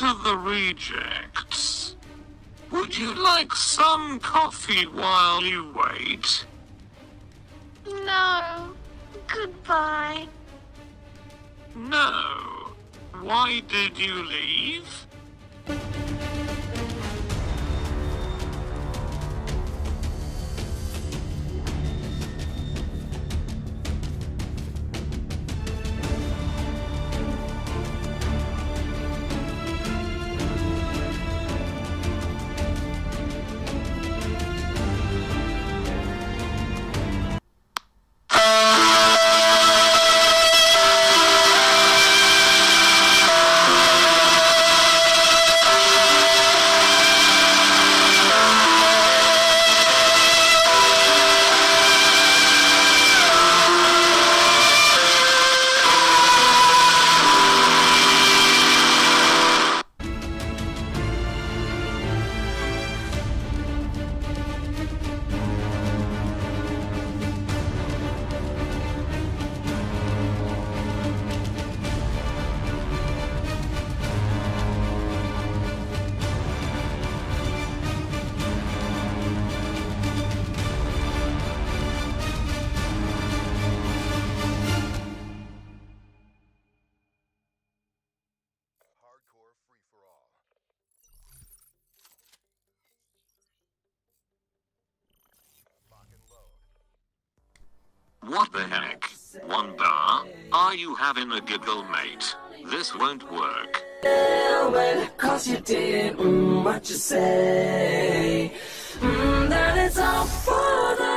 Welcome to the Rejects. Would you like some coffee while you wait? No. Goodbye. No. Why did you leave? What the heck? Wanda, are you having a giggle, mate? This won't work. Well, 'cause you did what you say. That is all for the